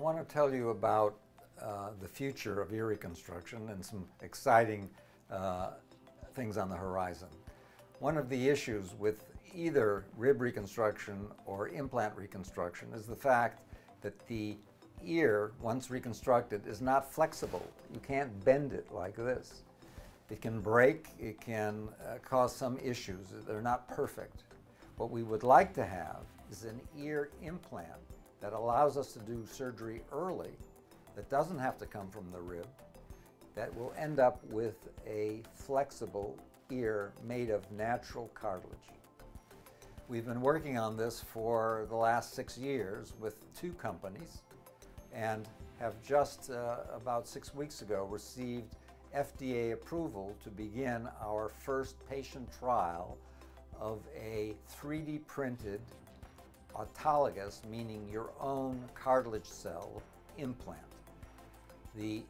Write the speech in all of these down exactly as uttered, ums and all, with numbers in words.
I want to tell you about uh, the future of ear reconstruction and some exciting uh, things on the horizon. One of the issues with either rib reconstruction or implant reconstruction is the fact that the ear, once reconstructed, is not flexible. You can't bend it like this. It can break, it can uh, cause some issues. They're not perfect. What we would like to have is an ear implant that allows us to do surgery early, that doesn't have to come from the rib, that will end up with a flexible ear made of natural cartilage. We've been working on this for the last six years with two companies, and have just uh, about six weeks ago received F D A approval to begin our first patient trial of a three D printed autologous, meaning your own cartilage cell implant. The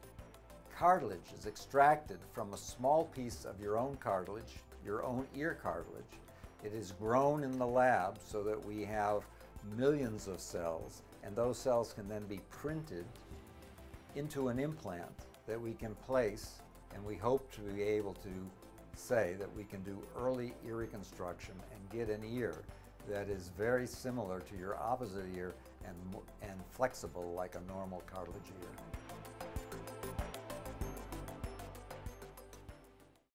cartilage is extracted from a small piece of your own cartilage, your own ear cartilage. It is grown in the lab so that we have millions of cells, and those cells can then be printed into an implant that we can place, and we hope to be able to say that we can do early ear reconstruction and get an ear that is very similar to your opposite ear and, and flexible like a normal cartilage ear.